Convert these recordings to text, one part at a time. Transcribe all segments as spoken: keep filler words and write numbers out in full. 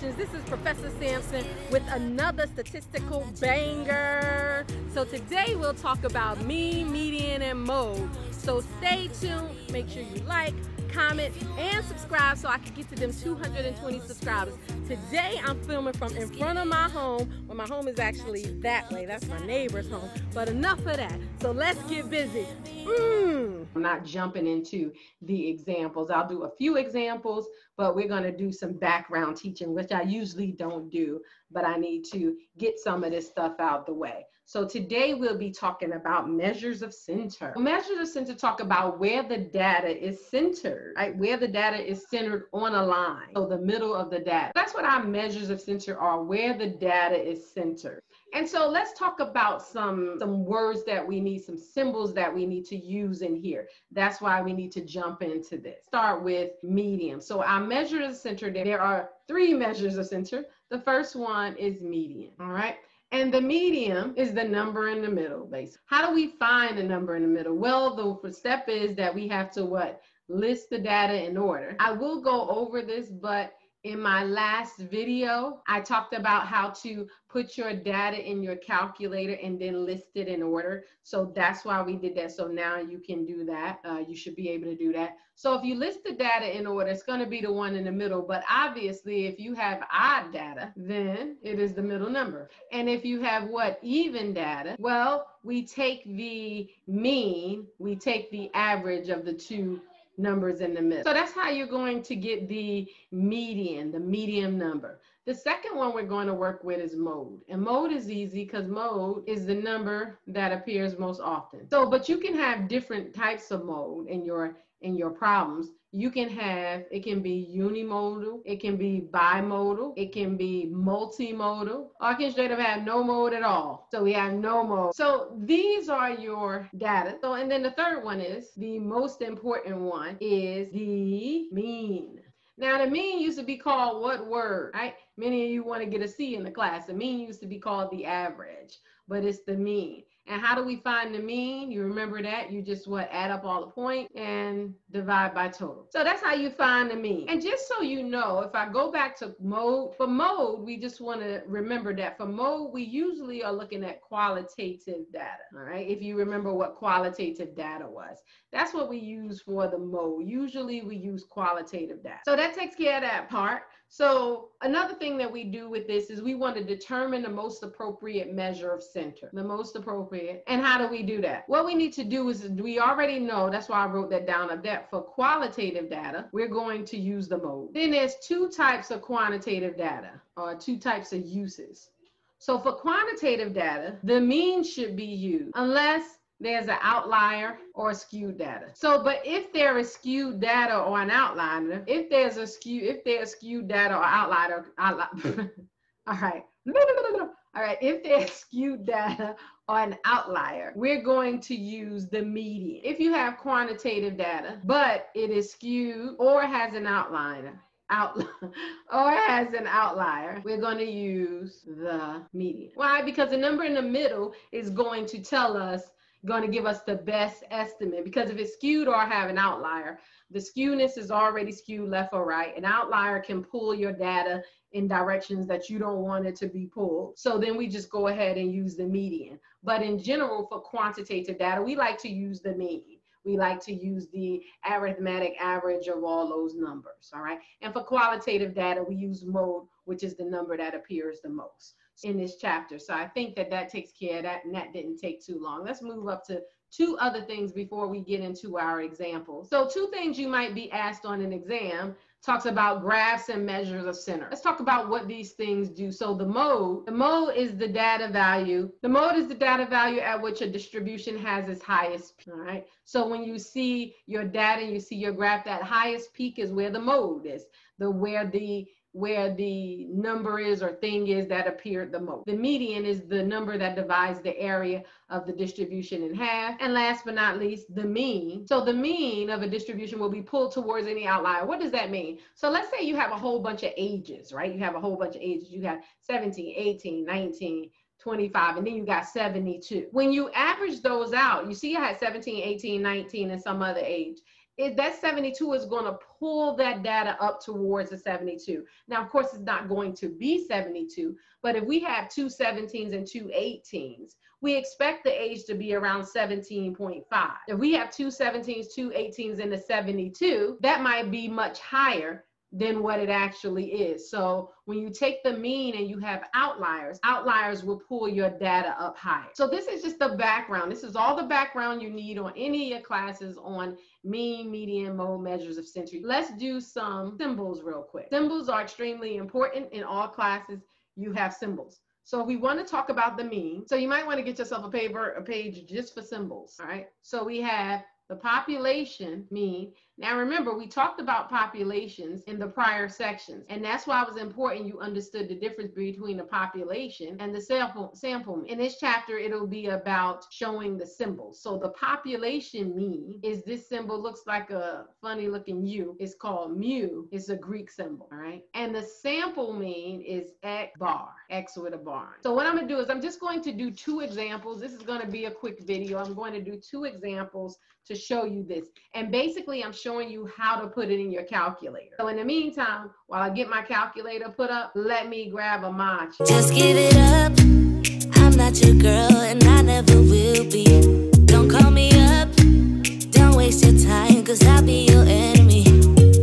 Congratulations, this is Professor Sampson with another statistical banger. So today we'll talk about mean, median, and mode. So stay tuned, make sure you like, comment, and subscribe so I can get to them two hundred twenty subscribers. Today I'm filming from in front of my home, well, my home is actually that way, that's my neighbor's home, but enough of that, so let's get busy. Mm. I'm not jumping into the examples. I'll do a few examples, but we're gonna do some background teaching, which I usually don't do, but I need to get some of this stuff out the way. So today we'll be talking about measures of center. Measures of center talk about where the data is centered, right? Where the data is centered on a line, so the middle of the data. That's what our measures of center are, where the data is centered. And so let's talk about some, some words that we need, some symbols that we need to use in here. That's why we need to jump into this. Start with median. So our measures of center, there are three measures of center. The first one is median, all right? And the median is the number in the middle, basically. How do we find the number in the middle? Well, the first step is that we have to what? List the data in order. I will go over this, but in my last video, I talked about how to put your data in your calculator and then list it in order. So that's why we did that. So now you can do that. Uh, you should be able to do that. So if you list the data in order, it's going to be the one in the middle. But obviously, if you have odd data, then it is the middle number. And if you have what? Even data, well, we take the mean, we take the average of the two numbers in the middle. So that's how you're going to get the median, the median number. The second one we're going to work with is mode. And mode is easy because mode is the number that appears most often. So, but you can have different types of mode in your in your problems. You can have, it can be unimodal, it can be bimodal, it can be multimodal, or it can straight up have no mode at all. So we have no mode. So these are your data. So, and then the third one is, the most important one is the mean. Now the mean used to be called what word, right? Many of you want to get a C in the class. The mean used to be called the average, but it's the mean. And how do we find the mean? You remember that? You just what? Add up all the points and divide by total. So that's how you find the mean. And just so you know, if I go back to mode, for mode, we just want to remember that for mode, we usually are looking at qualitative data, all right? If you remember what qualitative data was, that's what we use for the mode. Usually we use qualitative data. So that takes care of that part. So another thing that we do with this is we want to determine the most appropriate measure of center, the most appropriate. And how do we do that? What we need to do is, we already know, that's why I wrote that down, of that for qualitative data, we're going to use the mode. Then there's two types of quantitative data, or two types of uses. So for quantitative data, the mean should be used unless there's an outlier or skewed data. So, but if there is skewed data or an outlier, if there's a skew, if there's skewed data or outlier, outlier all right, all right, if there's skewed data or an outlier, we're going to use the median. If you have quantitative data, but it is skewed or has an outlier, Out or as an outlier, we're going to use the median. Why? Because the number in the middle is going to tell us, going to give us the best estimate, because if it's skewed or have an outlier, the skewness is already skewed left or right. An outlier can pull your data in directions that you don't want it to be pulled. So then we just go ahead and use the median. But in general, for quantitative data, we like to use the mean. We like to use the arithmetic average of all those numbers, all right? And for qualitative data, we use mode, which is the number that appears the most in this chapter. So I think that that takes care of that, and that didn't take too long. Let's move up to two other things before we get into our examples. So two things you might be asked on an exam talks about graphs and measures of center. Let's talk about what these things do. So the mode, the mode is the data value. The mode is the data value at which a distribution has its highest peak, all right? So when you see your data, you see your graph, that highest peak is where the mode is, the where the where the number is or thing is that appeared the most. The median is the number that divides the area of the distribution in half. And last but not least, the mean. So the mean of a distribution will be pulled towards any outlier. What does that mean? So let's say you have a whole bunch of ages, right? You have a whole bunch of ages. You have seventeen, eighteen, nineteen, twenty-five, and then you got seventy-two. When you average those out, you see I had seventeen, eighteen, nineteen, and some other age. it, that seventy-two is going to pull that data up towards a seventy-two. Now, of course, it's not going to be seventy-two, but if we have two seventeens and two eighteens, we expect the age to be around seventeen point five. If we have two seventeens, two eighteens, and a seventy-two, that might be much higher than what it actually is. So when you take the mean and you have outliers, outliers will pull your data up higher. So this is just the background. This is all the background you need on any of your classes on mean, median, mode, measures of century. Let's do some symbols real quick. Symbols are extremely important in all classes. You have symbols. So we want to talk about the mean. So you might want to get yourself a paper, a page just for symbols. All right. So we have the population mean. Now remember, we talked about populations in the prior sections, and that's why it was important you understood the difference between the population and the sample sample. In this chapter, it'll be about showing the symbols. So the population mean is this symbol, looks like a funny looking U. It's called mu. It's a Greek symbol, all right? And the sample mean is X bar, X with a bar. So what I'm gonna do is I'm just going to do two examples. This is gonna be a quick video. I'm going to do two examples to show you this. And basically I'm showing you how to put it in your calculator. So in the meantime, while I get my calculator put up, let me grab a matcha. Just give it up. I'm not your girl and I never will be. Don't call me up. Don't waste your time cause I'll be your enemy.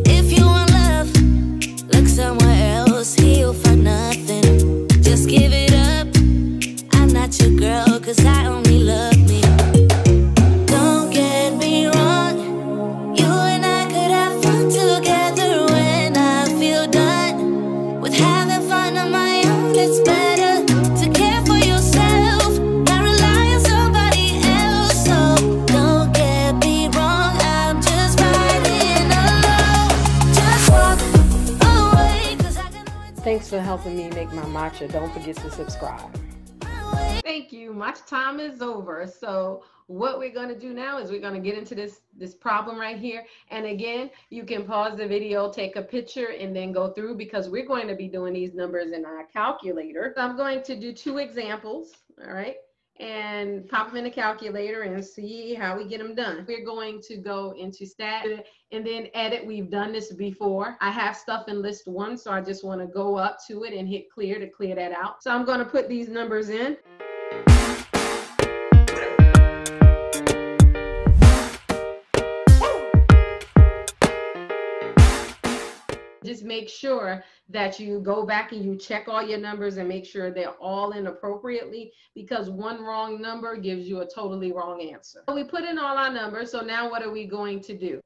If you want love, look somewhere else. Here you'll find nothing. Just give it up. I'm not your girl cause I only love me. Thanks for helping me make my matcha. Don't forget to subscribe. Thank you. Matcha time is over. So what we're going to do now is we're going to get into this, this problem right here. And again, you can pause the video, take a picture, and then go through because we're going to be doing these numbers in our calculator. So I'm going to do two examples, all right, and pop them in the calculator and see how we get them done. We're going to go into stat and then edit. We've done this before. I have stuff in list one, so I just want to go up to it and hit clear to clear that out. So I'm going to put these numbers in. Just make sure that you go back and you check all your numbers and make sure they're all in appropriately, because one wrong number gives you a totally wrong answer. So we put in all our numbers. So now what are we going to do?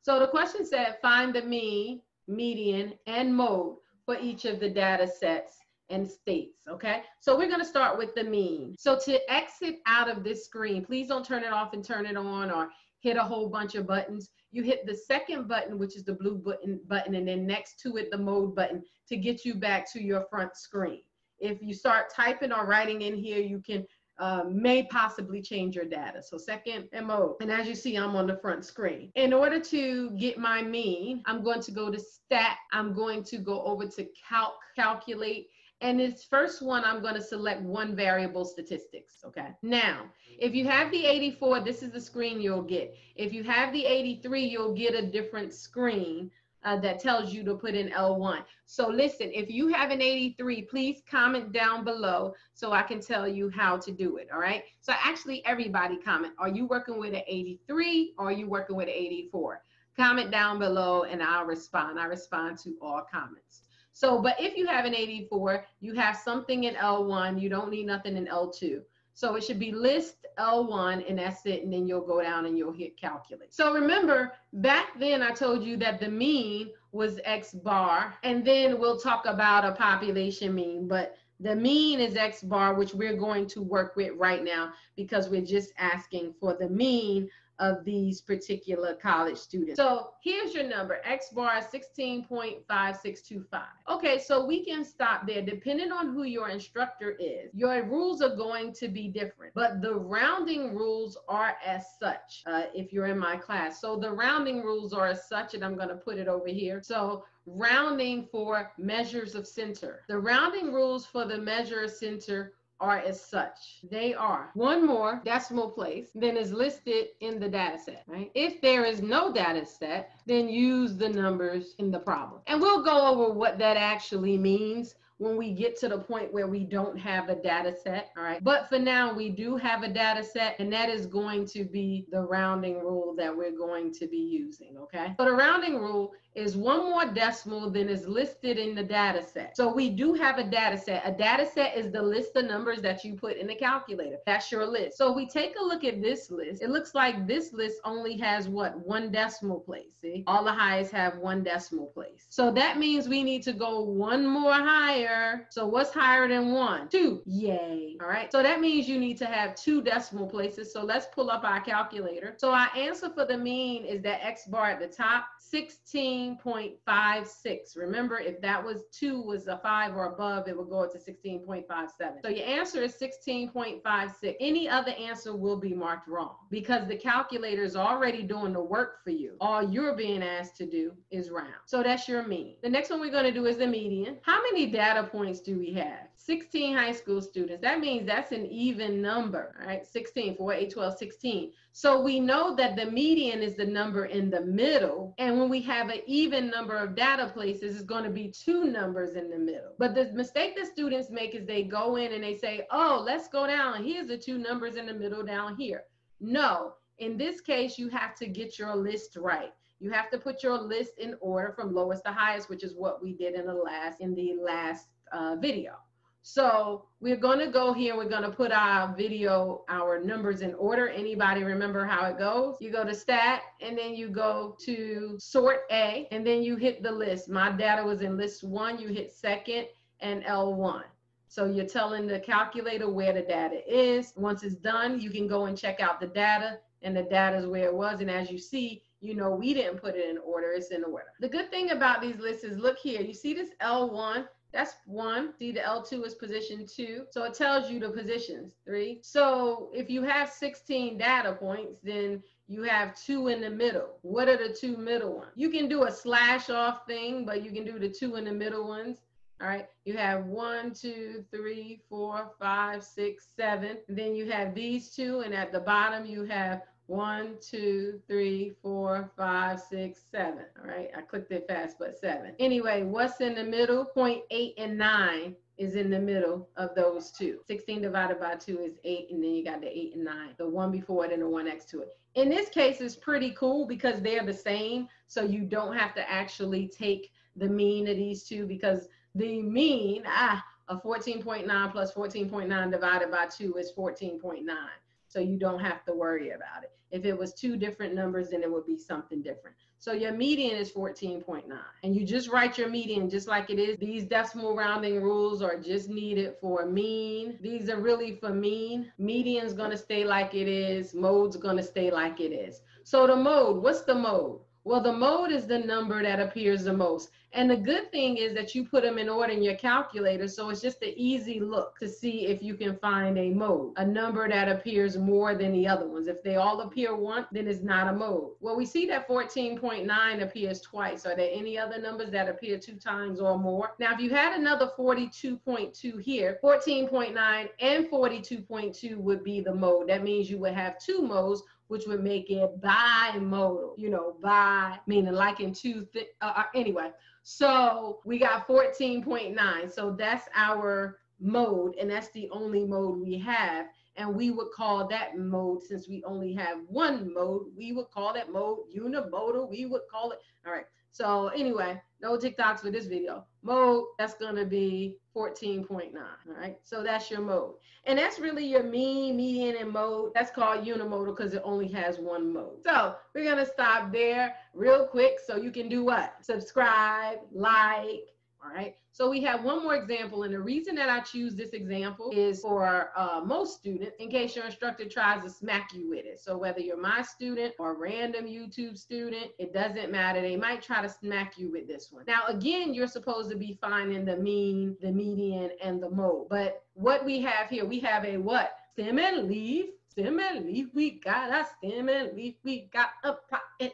So the question said, find the mean, median, and mode for each of the data sets and states, okay? So we're gonna start with the mean. So to exit out of this screen, please don't turn it off and turn it on or hit a whole bunch of buttons. You hit the second button, which is the blue button, button, and then next to it, the mode button to get you back to your front screen. If you start typing or writing in here, you can uh, may possibly change your data. So second and mode. And as you see, I'm on the front screen. In order to get my mean, I'm going to go to stat. I'm going to go over to calc, calculate. And this first one, I'm going to select one variable statistics, okay? Now, if you have the eighty-four, this is the screen you'll get. If you have the eighty-three, you'll get a different screen uh, that tells you to put in L one. So listen, if you have an eighty-three, please comment down below so I can tell you how to do it, all right? So actually, everybody comment. Are you working with an eighty-three or are you working with an eighty-four? Comment down below and I'll respond. I respond to all comments. So, but if you have an eighty-four, you have something in L one, you don't need nothing in L two. So it should be list L one and that's it, and then you'll go down and you'll hit calculate. So remember, back then I told you that the mean was X bar, and then we'll talk about a population mean, but the mean is X bar, which we're going to work with right now because we're just asking for the mean of these particular college students. So here's your number, X bar sixteen point five six two five. Okay, so we can stop there. Depending on who your instructor is, your rules are going to be different, but the rounding rules are as such, uh, if you're in my class. So the rounding rules are as such, and I'm gonna put it over here. So rounding for measures of center. The rounding rules for the measure of center are as such. They are one more decimal place than is listed in the data set, right? If there is no data set, then use the numbers in the problem. And we'll go over what that actually means when we get to the point where we don't have a data set, all right? But for now, we do have a data set, and that is going to be the rounding rule that we're going to be using, okay? So the rounding rule is one more decimal than is listed in the data set. So we do have a data set. A data set is the list of numbers that you put in the calculator. That's your list. So if we take a look at this list, it looks like this list only has what? One decimal place, see? All the highs have one decimal place. So that means we need to go one more higher. So what's higher than one? Two. Yay. All right. So that means you need to have two decimal places. So let's pull up our calculator. So our answer for the mean is that X bar at the top, sixteen point five six. Remember, if that was two was a five or above, it would go up to sixteen point five seven. So your answer is sixteen point five six. Any other answer will be marked wrong because the calculator is already doing the work for you. All you're being asked to do is round. So that's your mean. The next one we're going to do is the median. How many data points do we have? sixteen high school students. That means that's an even number, right? sixteen, four, eight, twelve, sixteen. So we know that the median is the number in the middle. And when we have an even number of data places, it's going to be two numbers in the middle. But the mistake that students make is they go in and they say, oh, let's go down. Here's the two numbers in the middle down here. No, in this case, you have to get your list right. You have to put your list in order from lowest to highest, which is what we did in the last in the last uh, video. So we're going to go here. We're going to put our video, our numbers in order. Anybody remember how it goes? You go to stat, and then you go to sort A, and then you hit the list. My data was in list one. You hit second and L one. So you're telling the calculator where the data is. Once it's done, you can go and check out the data, and the data is where it was. And as you see, you know, we didn't put it in order, it's in order. The good thing about these lists is, look here, you see this L one, that's one. See, the L two is position two. So it tells you the positions, three. So if you have sixteen data points, then you have two in the middle. What are the two middle ones? You can do a slash off thing, but you can do the two in the middle ones. All right, you have one, two, three, four, five, six, seven. And then you have these two, and at the bottom you have one, two, three, four, five, six, seven. All right, I clicked it fast, but seven. Anyway, what's in the middle? zero point eight and nine is in the middle of those two. sixteen divided by two is eight, and then you got the eight and nine, the one before it and the one next to it. In this case, it's pretty cool because they're the same, so you don't have to actually take the mean of these two because the mean ah, of fourteen point nine plus fourteen point nine divided by two is fourteen point nine. So you don't have to worry about it. If it was two different numbers, then it would be something different. So your median is fourteen point nine. And you just write your median just like it is. These decimal rounding rules are just needed for mean. These are really for mean. Median's gonna stay like it is. Mode's gonna stay like it is. So the mode, what's the mode? Well, the mode is the number that appears the most. And the good thing is that you put them in order in your calculator, so it's just an easy look to see if you can find a mode, a number that appears more than the other ones. If they all appear once, then it's not a mode. Well, we see that fourteen point nine appears twice. Are there any other numbers that appear two times or more? Now, if you had another forty-two point two here, fourteen point nine and forty-two point two would be the mode. That means you would have two modes, which would make it bimodal, you know, bi, meaning like in two, th uh, anyway. So we got fourteen point nine. So that's our mode, and that's the only mode we have. And we would call that mode, since we only have one mode, we would call that mode unimodal. We would call it, all right. So anyway, no TikToks for this video. Mode, that's gonna be fourteen point nine, all right? So that's your mode. And that's really your mean, median, and mode. That's called unimodal because it only has one mode. So we're gonna stop there real quick so you can do what? Subscribe, like, all right? So we have one more example, and the reason that I choose this example is for uh, most students, in case your instructor tries to smack you with it. So whether you're my student or a random YouTube student, it doesn't matter. They might try to smack you with this one. Now, again, you're supposed to be finding the mean, the median, and the mode. But what we have here, we have a what? Stem and leaf, stem and leaf. We got a stem and leaf. We got a pot and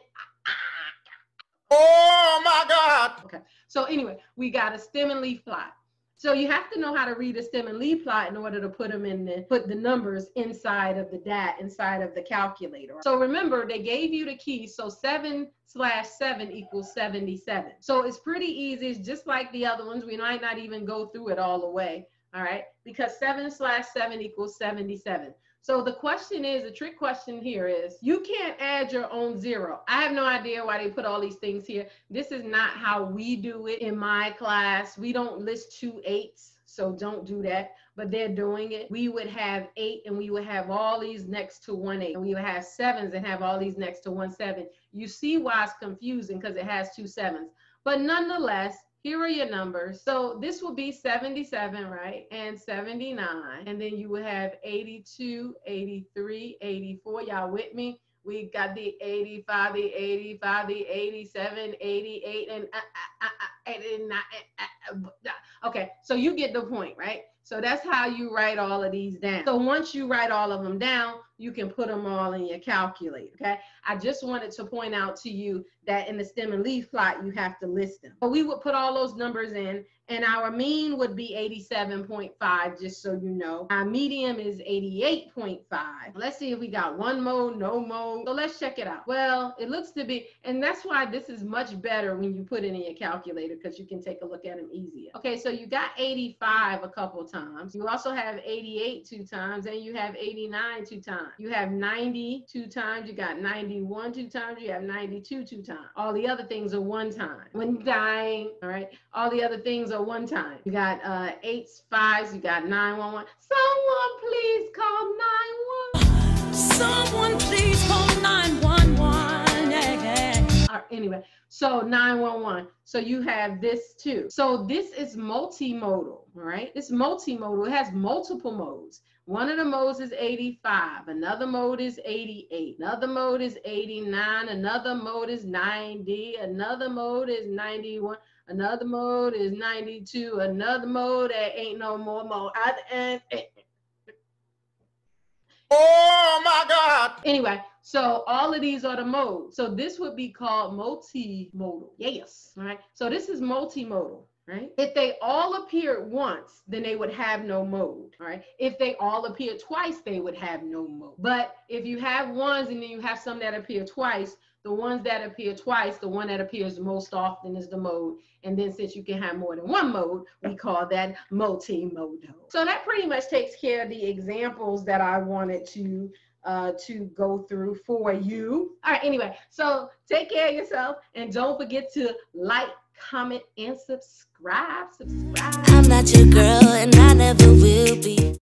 oh my God. Okay. So anyway, we got a stem and leaf plot. So you have to know how to read a stem and lead plot in order to put them in the, put the numbers inside of the D A T, inside of the calculator. So remember, they gave you the key. So seven slash seven equals seventy-seven. So it's pretty easy. It's just like the other ones. We might not even go through it all the way. All right. Because seven slash seven equals seventy-seven. So the question is, the trick question here is, you can't add your own zero. I have no idea why they put all these things here. This is not how we do it in my class. We don't list two eights, so don't do that. But they're doing it. We would have eight, and we would have all these next to one eight. And we would have sevens and have all these next to one seven. You see why it's confusing, because it has two sevens. But nonetheless, here are your numbers. So this will be seventy-seven, right? And seventy-nine. And then you will have eighty-two, eighty-three, eighty-four. Y'all with me? We got the eighty-five, the eighty-five, the eighty-seven, eighty-eight, and uh, uh, uh, uh, eighty-nine. Uh, uh, okay, so you get the point, right? So that's how you write all of these down. So once you write all of them down, you can put them all in your calculator, okay? I just wanted to point out to you that in the stem and leaf plot, you have to list them. But we would put all those numbers in, and our mean would be eighty-seven point five, just so you know. Our median is eighty-eight point five. Let's see if we got one mode, no mode. So let's check it out. Well, it looks to be, and that's why this is much better when you put it in your calculator, because you can take a look at them easier. Okay, so you got eighty-five a couple times. Times. You also have eighty-eight two times, and you have eighty-nine two times. You have ninety two times. You got ninety-one two times. You have ninety-two two times. All the other things are one time. When dying, all right. All the other things are one time. You got uh, eights, fives. You got nine one one. Someone please call nine one. Someone please call nine one one. Yeah, yeah. All right, anyway, so nine one one. So you have this too. So this is multimodal. All right, it's multimodal. It has multiple modes. One of the modes is eighty-five. Another mode is eighty-eight. Another mode is eighty-nine. Another mode is ninety. Another mode is ninety-one. Another mode is ninety-two. Another mode, there ain't no more mode. I, uh, oh my God. Anyway, so all of these are the modes. So this would be called multimodal. Yes. All right. So this is multimodal. Right? If they all appeared once, then they would have no mode. All right. If they all appear twice, they would have no mode. But if you have ones and then you have some that appear twice, the ones that appear twice, the one that appears most often is the mode. And then since you can have more than one mode, we call that multimodal. So that pretty much takes care of the examples that I wanted to Uh, to go through for you. All right, anyway, so take care of yourself, and don't forget to like, comment, and subscribe. Subscribe. I'm not your girl, and I never will be.